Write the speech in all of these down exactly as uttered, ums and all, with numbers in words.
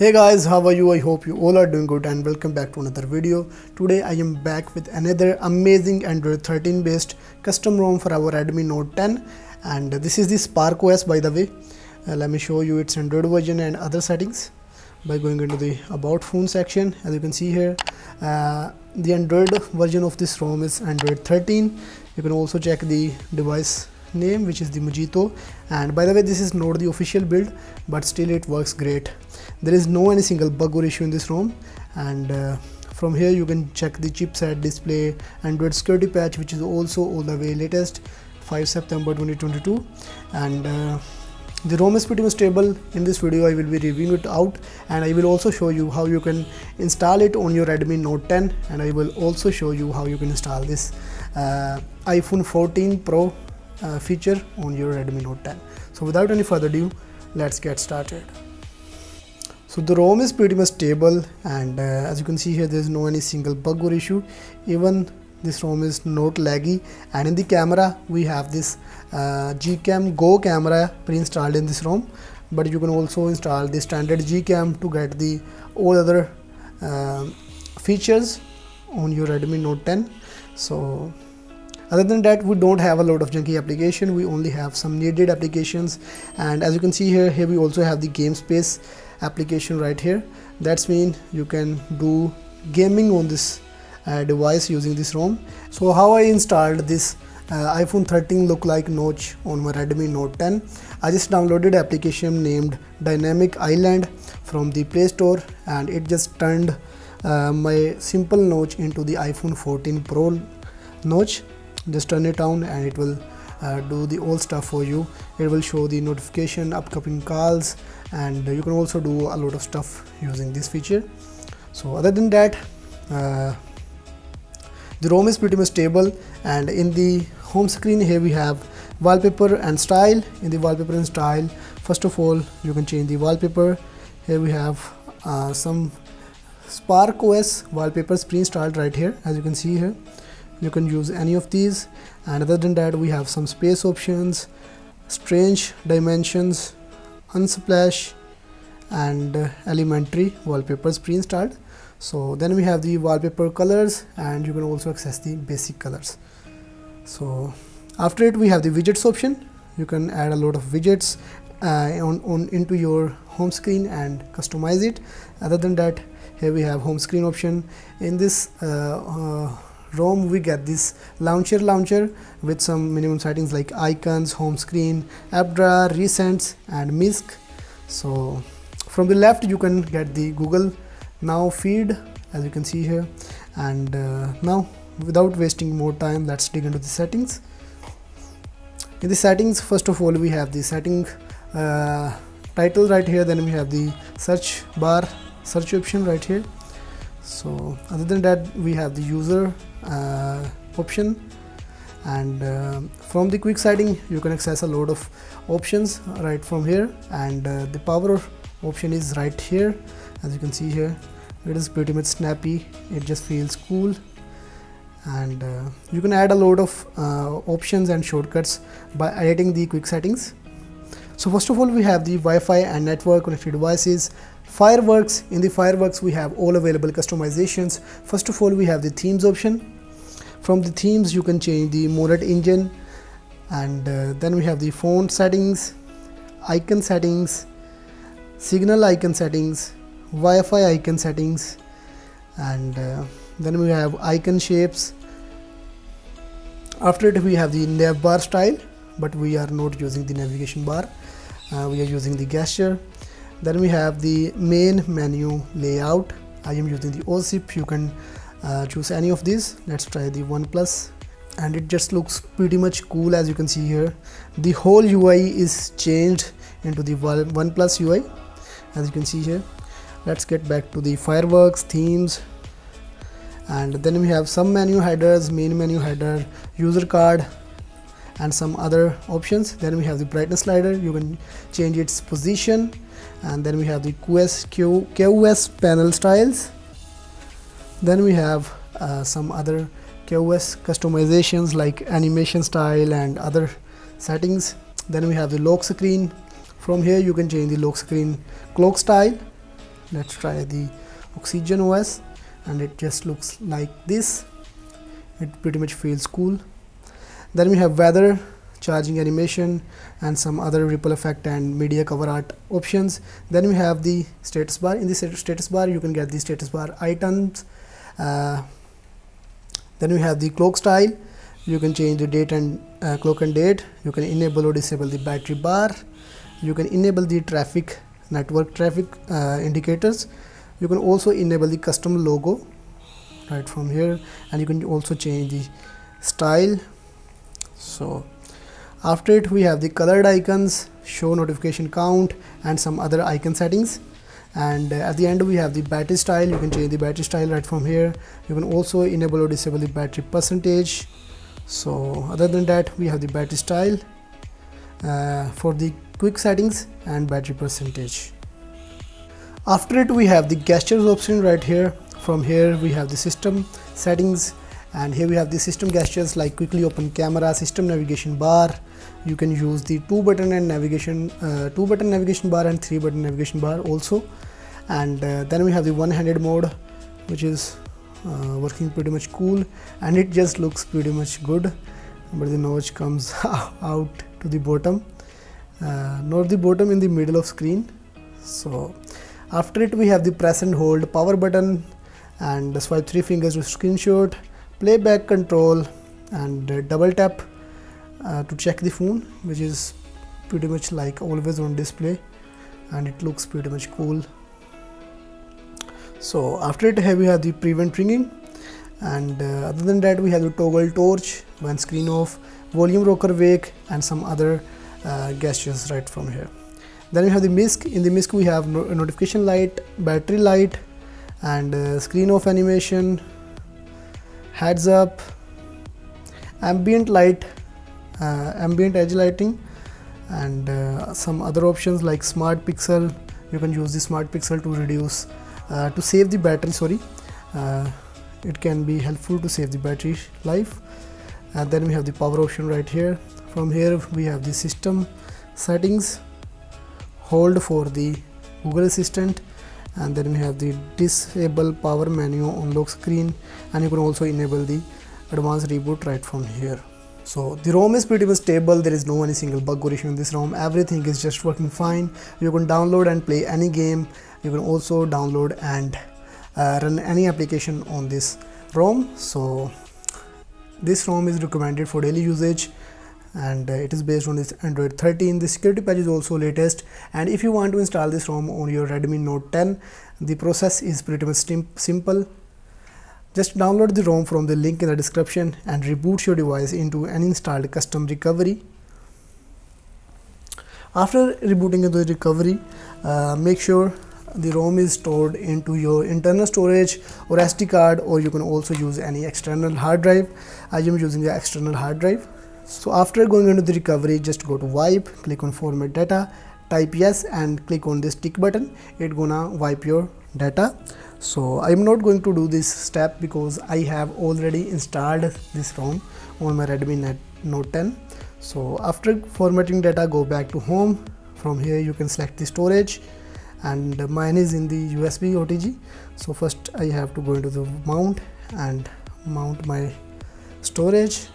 Hey guys, how are you? I hope you all are doing good and welcome back to another video. Today I am back with another amazing Android thirteen based custom ROM for our Redmi Note ten, and this is the Spark O S, by the way. Uh, let me show you its Android version and other settings by going into the About Phone section. As you can see here, uh, the Android version of this ROM is Android thirteen. You can also check the device name, which is the Mojito, and by the way this is not the official build, but still it works great. There is no any single bug or issue in this ROM, and uh, from here you can check the chipset, display, Android security patch, which is also all the way latest five September twenty twenty-two, and uh, the ROM is pretty much stable. In this video I will be reviewing it out, and I will also show you how you can install it on your Redmi Note ten, and I will also show you how you can install this uh, iPhone fourteen Pro Uh, feature on your Redmi Note ten. So without any further ado, let's get started. So the ROM is pretty much stable, and uh, as you can see here, there's no any single bug or issue. Even this ROM is not laggy, and in the camera we have this uh, Gcam Go camera pre-installed in this ROM, but you can also install the standard Gcam to get the all other uh, features on your Redmi Note ten. So other than that, we don't have a lot of junky application. We only have some needed applications, and as you can see here, here we also have the game space application right here. That's mean you can do gaming on this uh, device using this ROM. So how I installed this uh, iPhone thirteen look-like notch on my Redmi Note ten, I just downloaded application named Dynamic Island from the Play Store, and it just turned uh, my simple notch into the iPhone fourteen Pro notch. Just turn it on and it will uh, do the all stuff for you. It will show the notification, upcoming calls, and you can also do a lot of stuff using this feature. So other than that, uh, the ROM is pretty much stable, and in the home screen here we have wallpaper and style. In the wallpaper and style, first of all you can change the wallpaper. Here we have uh, some Spark O S wallpapers pre-installed right here. As you can see here, you can use any of these, and other than that we have some space options, strange dimensions, Unsplash, and uh, elementary wallpapers pre-installed. So then we have the wallpaper colors, and you can also access the basic colors. So after it we have the widgets option. You can add a lot of widgets uh, on, on into your home screen and customize it. Other than that, here we have home screen option. In this uh, uh, ROM we get this launcher launcher with some minimum settings like icons, home screen, app drawer, recents, and Magisk. So from the left you can get the Google Now feed, as you can see here, and uh, now without wasting more time, let's dig into the settings. In the settings, first of all we have the setting uh, title right here, then we have the search bar, search option right here. So other than that we have the user uh, option, and uh, from the quick setting you can access a lot of options right from here, and uh, the power option is right here. As you can see here, it is pretty much snappy, it just feels cool, and uh, you can add a lot of uh, options and shortcuts by editing the quick settings. So first of all we have the Wi-Fi and network, connected devices, fireworks. In the fireworks we have all available customizations. First of all we have the themes option. From the themes you can change the Monet engine, and uh, then we have the font settings, icon settings, signal icon settings, Wi-Fi icon settings, and uh, then we have icon shapes. After it we have the nav bar style, but we are not using the navigation bar, uh, we are using the gesture. Then we have the main menu layout. I am using the O S I P. You can uh, choose any of these. Let's try the OnePlus, and it just looks pretty much cool. As you can see here, the whole U I is changed into the OnePlus U I, as you can see here. Let's get back to the fireworks, themes, and then we have some menu headers, main menu header, user card, and some other options. Then we have the brightness slider, you can change its position, and then we have the Q S, Q, Q O S panel styles. Then we have uh, some other Q O S customizations like animation style and other settings. Then we have the lock screen. From here you can change the lock screen clock style, Let's try the Oxygen O S, and it just looks like this. It pretty much feels cool. Then we have weather, charging animation, and some other ripple effect and media cover art options. Then we have the status bar. In the status bar you can get the status bar items. Uh, then we have the clock style. You can change the date and uh, clock and date. You can enable or disable the battery bar. You can enable the traffic, network traffic uh, indicators. You can also enable the custom logo right from here, and you can also change the style. So after it we have the colored icons, show notification count, and some other icon settings. And uh, at the end we have the battery style. You can change the battery style right from here. You can also enable or disable the battery percentage. So other than that we have the battery style uh, for the quick settings and battery percentage. After it we have the gestures option right here. From here we have the system settings, and here we have the system gestures like quickly open camera, system navigation bar. You can use the two button and navigation uh, two button navigation bar and three button navigation bar also. And uh, then we have the one-handed mode, which is uh, working pretty much cool, and it just looks pretty much good, but the notch comes out to the bottom, uh, not the bottom, in the middle of screen. So after it we have the press and hold power button, and swipe three fingers to screenshot, playback control, and uh, double tap uh, to check the phone, which is pretty much like always on display, and it looks pretty much cool. So after it here we have the prevent ringing, and uh, other than that we have the toggle torch when screen off, volume rocker wake, and some other uh, gestures right from here. Then we have the MISC. In the MISC we have no notification light, battery light, and uh, screen off animation, heads up, ambient light, uh, ambient edge lighting, and uh, some other options like smart pixel. You can use the smart pixel to reduce uh, to save the battery, sorry uh, it can be helpful to save the battery life. And then we have the power option right here. From here we have the system settings, hold for the Google Assistant, and then we have the disable power menu on lock screen, and you can also enable the advanced reboot right from here. So the ROM is pretty much stable. There is no any single bug or issue in this ROM. Everything is just working fine. You can download and play any game. You can also download and uh, run any application on this ROM. So this ROM is recommended for daily usage, and uh, it is based on this Android thirteen. The security patch is also latest, and if you want to install this ROM on your Redmi Note ten, the process is pretty much simple. Just download the ROM from the link in the description and reboot your device into an installed custom recovery. After rebooting into the recovery, uh, make sure the ROM is stored into your internal storage or S D card, or you can also use any external hard drive. I am using the external hard drive. So after going into the recovery, just go to wipe, click on format data, type yes, and click on this tick button. It gonna wipe your data. So I'm not going to do this step because I have already installed this ROM on my Redmi Note ten. So after formatting data, go back to home. From here you can select the storage, and mine is in the U S B O T G. So first I have to go into the mount and mount my storage,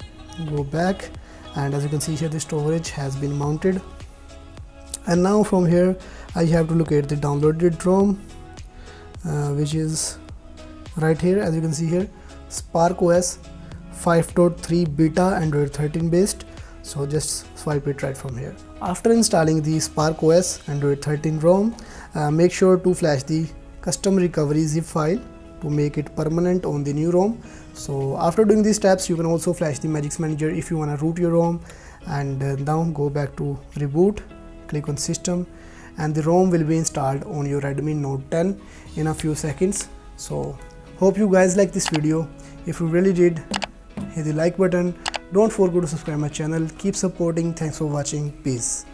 go back, and as you can see here the storage has been mounted. And now from here I have to locate the downloaded ROM, uh, which is right here. As you can see here, Spark O S five point three beta, Android thirteen based. So just swipe it right from here. After installing the Spark O S Android thirteen ROM, uh, make sure to flash the custom recovery zip file to make it permanent on the new ROM. So after doing these steps, you can also flash the Magisk Manager if you want to root your ROM. And uh, now go back to reboot, click on system, and the ROM will be installed on your Redmi Note ten in a few seconds. So hope you guys like this video. If you really did, hit the like button. Don't forget to subscribe my channel. Keep supporting. Thanks for watching. Peace.